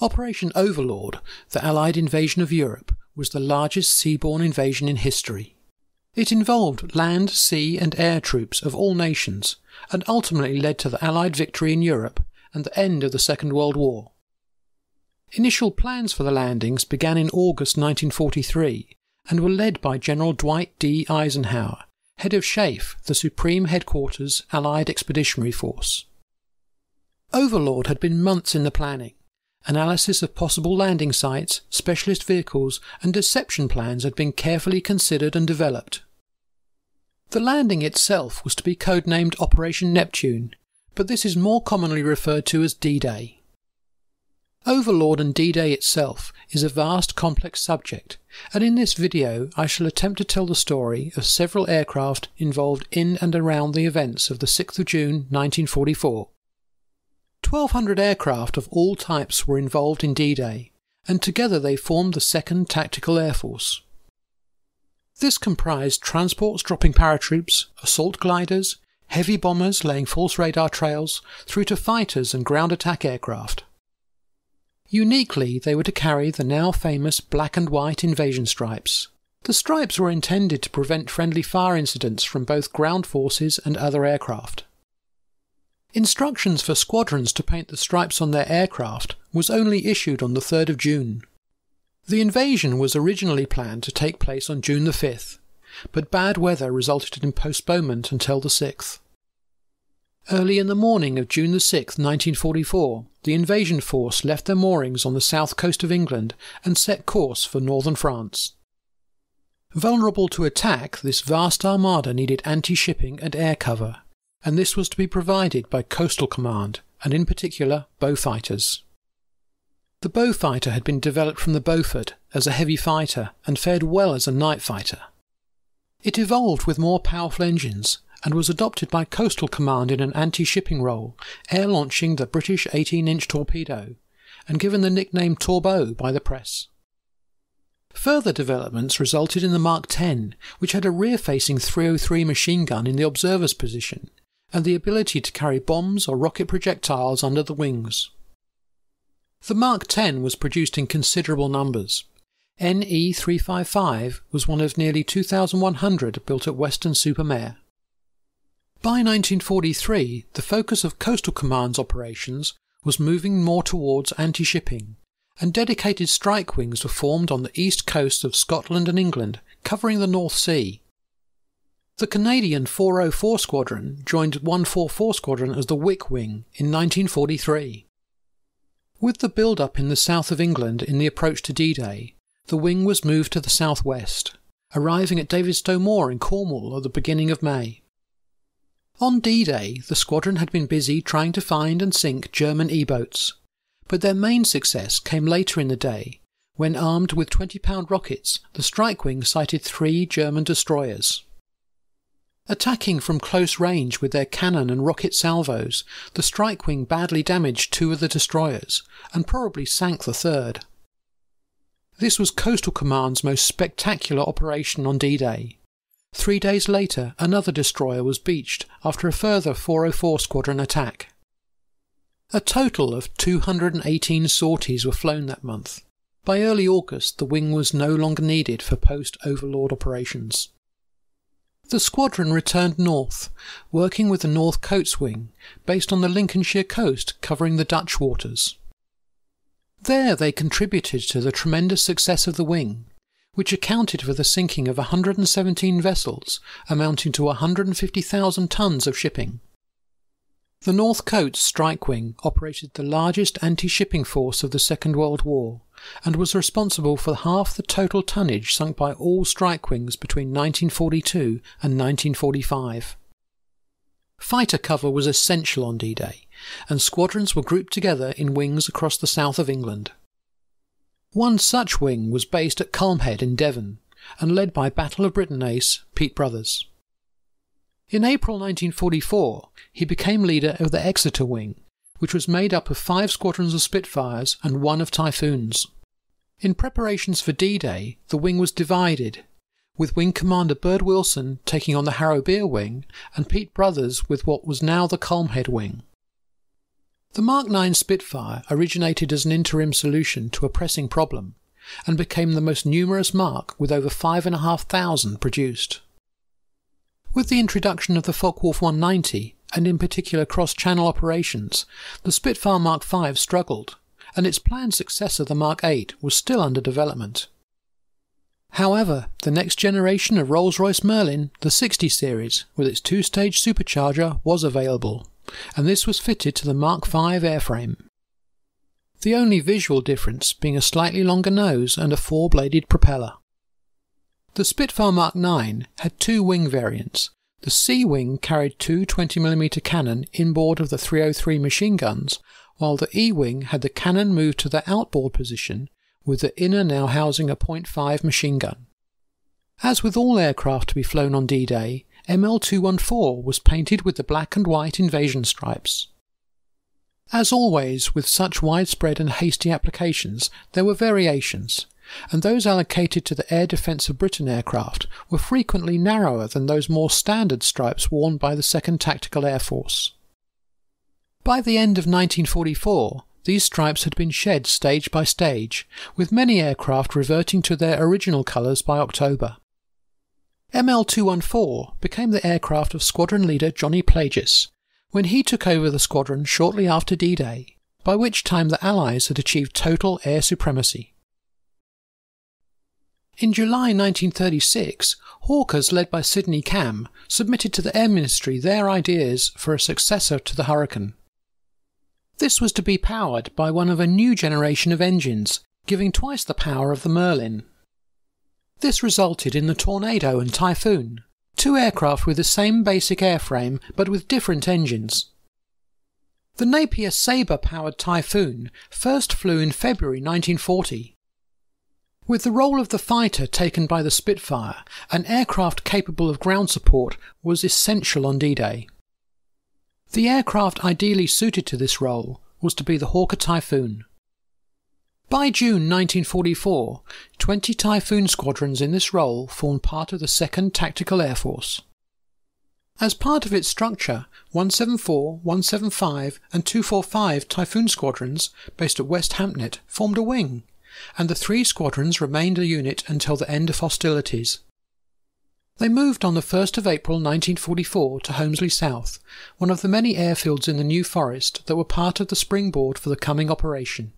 Operation Overlord, the Allied invasion of Europe, was the largest seaborne invasion in history. It involved land, sea and air troops of all nations, and ultimately led to the Allied victory in Europe and the end of the Second World War. Initial plans for the landings began in August 1943 and were led by General Dwight D. Eisenhower, head of SHAEF, the Supreme Headquarters Allied Expeditionary Force. Overlord had been months in the planning. Analysis of possible landing sites, specialist vehicles and deception plans had been carefully considered and developed. The landing itself was to be codenamed Operation Neptune, but this is more commonly referred to as D-Day. Overlord and D-Day itself is a vast, complex subject, and in this video I shall attempt to tell the story of several aircraft involved in and around the events of the 6th of June 1944. 1,200 aircraft of all types were involved in D-Day, and together they formed the 2nd Tactical Air Force. This comprised transports dropping paratroops, assault gliders, heavy bombers laying false radar trails, through to fighters and ground attack aircraft. Uniquely, they were to carry the now famous black and white invasion stripes. The stripes were intended to prevent friendly fire incidents from both ground forces and other aircraft. Instructions for squadrons to paint the stripes on their aircraft was only issued on the 3rd of June. The invasion was originally planned to take place on June the 5th, but bad weather resulted in postponement until the 6th. Early in the morning of June the 6th, 1944, the invasion force left their moorings on the south coast of England and set course for northern France. Vulnerable to attack, this vast armada needed anti-shipping and air cover, and this was to be provided by Coastal Command, and in particular, Beaufighters. The Beaufighter had been developed from the Beaufort as a heavy fighter and fared well as a night fighter. It evolved with more powerful engines and was adopted by Coastal Command in an anti-shipping role, air-launching the British 18-inch torpedo, and given the nickname Torbeau by the press. Further developments resulted in the Mark 10, which had a rear-facing 303 machine gun in the observer's position, and the ability to carry bombs or rocket projectiles under the wings. The Mark 10 was produced in considerable numbers. NE355 was one of nearly 2,100 built at Western Supermare. By 1943, the focus of Coastal Command's operations was moving more towards anti-shipping, and dedicated strike wings were formed on the east coasts of Scotland and England, covering the North Sea. The Canadian 404 Squadron joined 144 Squadron as the Wick Wing in 1943. With the build-up in the south of England in the approach to D-Day, the wing was moved to the southwest, arriving at Davidstow Moor in Cornwall at the beginning of May. On D-Day, the squadron had been busy trying to find and sink German E-boats, but their main success came later in the day, when armed with 20-pound rockets, the strike wing sighted 3 German destroyers. Attacking from close range with their cannon and rocket salvos, the strike wing badly damaged 2 of the destroyers, and probably sank the third. This was Coastal Command's most spectacular operation on D-Day. 3 days later, another destroyer was beached after a further 404 Squadron attack. A total of 218 sorties were flown that month. By early August, the wing was no longer needed for post-Overlord operations. The squadron returned north, working with the North Coates Wing, based on the Lincolnshire coast covering the Dutch waters. There they contributed to the tremendous success of the wing, which accounted for the sinking of 117 vessels, amounting to 150,000 tons of shipping. The North Coates Strike Wing operated the largest anti-shipping force of the Second World War, and was responsible for half the total tonnage sunk by all strike wings between 1942 and 1945. Fighter cover was essential on D-Day, and squadrons were grouped together in wings across the south of England. One such wing was based at Culmhead in Devon, and led by Battle of Britain ace Pete Brothers. In April 1944, he became leader of the Exeter Wing, which was made up of 5 squadrons of Spitfires and 1 of Typhoons. In preparations for D-Day, the wing was divided, with Wing Commander Bird Wilson taking on the Harrowbeer Wing and Pete Brothers with what was now the Culmhead Wing. The Mark 9 Spitfire originated as an interim solution to a pressing problem and became the most numerous Mark with over 5,500 produced. With the introduction of the Focke-Wulf 190 and in particular cross-channel operations, the Spitfire Mark 5 struggled and its planned successor, the Mark 8, was still under development. However, the next generation of Rolls-Royce Merlin, the 60 series, with its two-stage supercharger was available, and this was fitted to the Mark 5 airframe. The only visual difference being a slightly longer nose and a four-bladed propeller. The Spitfire Mark 9 had two wing variants. The C wing carried two 20mm cannon inboard of the 303 machine guns, while the E wing had the cannon moved to the outboard position, with the inner now housing a .5 machine gun. As with all aircraft to be flown on D-Day, ML214 was painted with the black and white invasion stripes. As always, with such widespread and hasty applications, there were variations, and those allocated to the Air Defence of Britain aircraft were frequently narrower than those more standard stripes worn by the 2nd Tactical Air Force. By the end of 1944, these stripes had been shed stage by stage, with many aircraft reverting to their original colours by October. ML214 became the aircraft of squadron leader Johnny Plagis, when he took over the squadron shortly after D-Day, by which time the Allies had achieved total air supremacy. In July 1936, Hawkers, led by Sidney Camm, submitted to the Air Ministry their ideas for a successor to the Hurricane. This was to be powered by one of a new generation of engines, giving twice the power of the Merlin. This resulted in the Tornado and Typhoon, two aircraft with the same basic airframe but with different engines. The Napier Sabre-powered Typhoon first flew in February 1940. With the role of the fighter taken by the Spitfire, an aircraft capable of ground support was essential on D-Day. The aircraft ideally suited to this role was to be the Hawker Typhoon. By June 1944, 20 Typhoon squadrons in this role formed part of the 2nd Tactical Air Force. As part of its structure, 174, 175 and 245 Typhoon squadrons, based at West Hampnett, formed a wing, and the three squadrons remained a unit until the end of hostilities. They moved on the 1st of April 1944 to Holmesley South, one of the many airfields in the New Forest that were part of the springboard for the coming operation.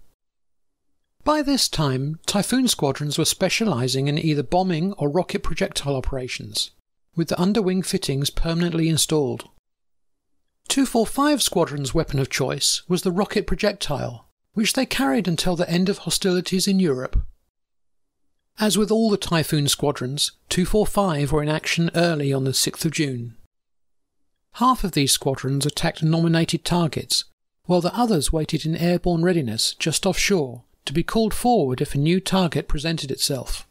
By this time, Typhoon squadrons were specialising in either bombing or rocket projectile operations, with the underwing fittings permanently installed. 245 Squadron's weapon of choice was the rocket projectile, which they carried until the end of hostilities in Europe. As with all the Typhoon squadrons, 245 were in action early on the 6th of June. Half of these squadrons attacked nominated targets, while the others waited in airborne readiness just offshore, to be called forward if a new target presented itself.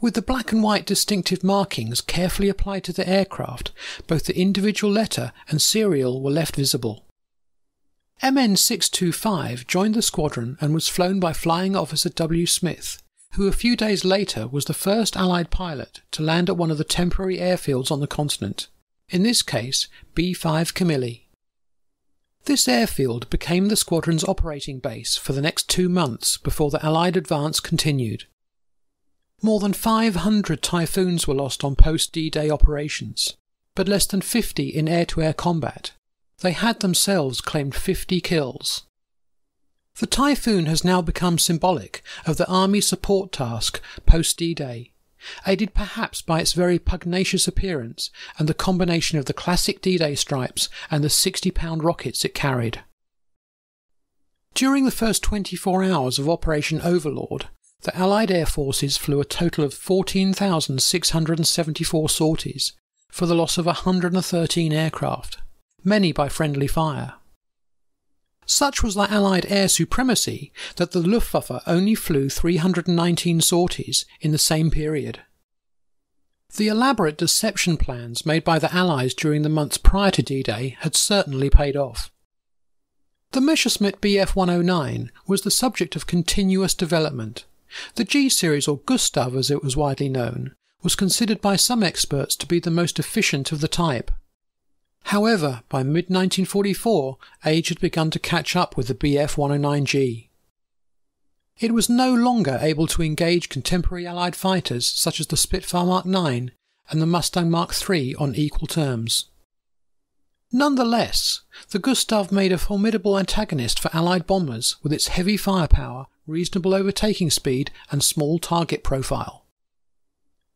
With the black and white distinctive markings carefully applied to the aircraft, both the individual letter and serial were left visible. MN-625 joined the squadron and was flown by Flying Officer W. Smith, who a few days later was the first Allied pilot to land at one of the temporary airfields on the continent, in this case B-5 Camille. This airfield became the squadron's operating base for the next 2 months before the Allied advance continued. More than 500 Typhoons were lost on post-D-Day operations, but less than 50 in air-to-air combat. They had themselves claimed 50 kills. The Typhoon has now become symbolic of the Army support task post-D-Day, aided perhaps by its very pugnacious appearance and the combination of the classic D-Day stripes and the 60-pound rockets it carried. During the first 24 hours of Operation Overlord, the Allied air forces flew a total of 14,674 sorties for the loss of 113 aircraft, many by friendly fire. Such was the Allied air supremacy that the Luftwaffe only flew 319 sorties in the same period. The elaborate deception plans made by the Allies during the months prior to D-Day had certainly paid off. The Messerschmitt Bf 109 was the subject of continuous development. The G-series, or Gustav as it was widely known, was considered by some experts to be the most efficient of the type. However, by mid-1944, age had begun to catch up with the Bf 109G. It was no longer able to engage contemporary Allied fighters such as the Spitfire Mark 9 and the Mustang Mark III on equal terms. Nonetheless, the Gustav made a formidable antagonist for Allied bombers with its heavy firepower, reasonable overtaking speed and small target profile.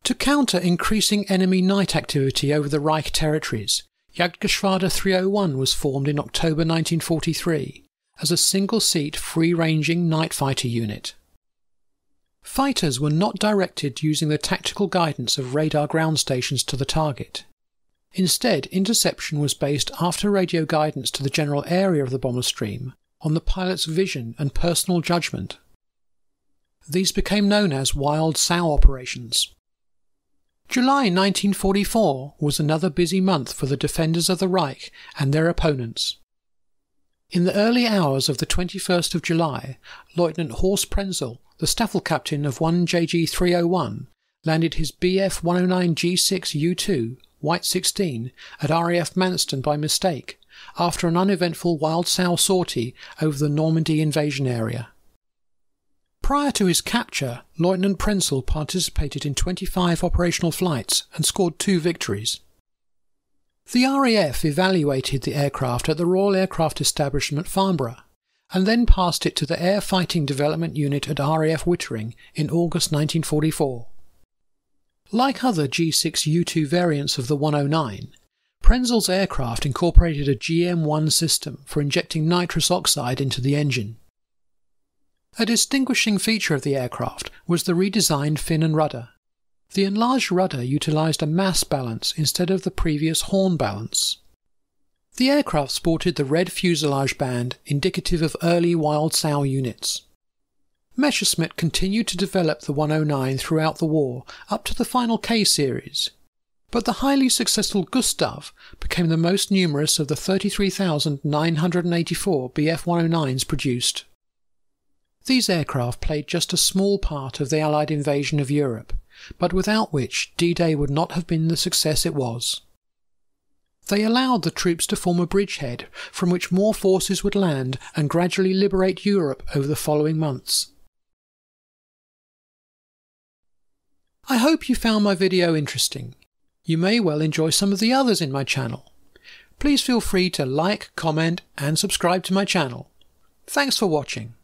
To counter increasing enemy night activity over the Reich territories, Jagdgeschwader 301 was formed in October 1943 as a single-seat free-ranging night fighter unit. Fighters were not directed using the tactical guidance of radar ground stations to the target. Instead, interception was based after radio guidance to the general area of the bomber stream on the pilot's vision and personal judgment. These became known as Wild Sow operations. July 1944 was another busy month for the defenders of the Reich and their opponents. In the early hours of the 21st of July, Lieutenant Horst Prenzel, the Staffel Captain of 1JG 301, landed his Bf 109 G6 U2, White 16, at RAF Manston by mistake, after an uneventful Wild Sow sortie over the Normandy invasion area. Prior to his capture, Lieutenant Prenzel participated in 25 operational flights and scored 2 victories. The RAF evaluated the aircraft at the Royal Aircraft Establishment at Farnborough, and then passed it to the Air Fighting Development Unit at RAF Wittering in August 1944. Like other G6U2 variants of the 109, Prenzel's aircraft incorporated a GM1 system for injecting nitrous oxide into the engine. A distinguishing feature of the aircraft was the redesigned fin and rudder. The enlarged rudder utilised a mass balance instead of the previous horn balance. The aircraft sported the red fuselage band indicative of early Wild Sow units. Messerschmitt continued to develop the 109 throughout the war up to the final K series, but the highly successful Gustav became the most numerous of the 33,984 Bf 109s produced. These aircraft played just a small part of the Allied invasion of Europe, but without which D-Day would not have been the success it was. They allowed the troops to form a bridgehead from which more forces would land and gradually liberate Europe over the following months. I hope you found my video interesting. You may well enjoy some of the others in my channel. Please feel free to like, comment and subscribe to my channel. Thanks for watching.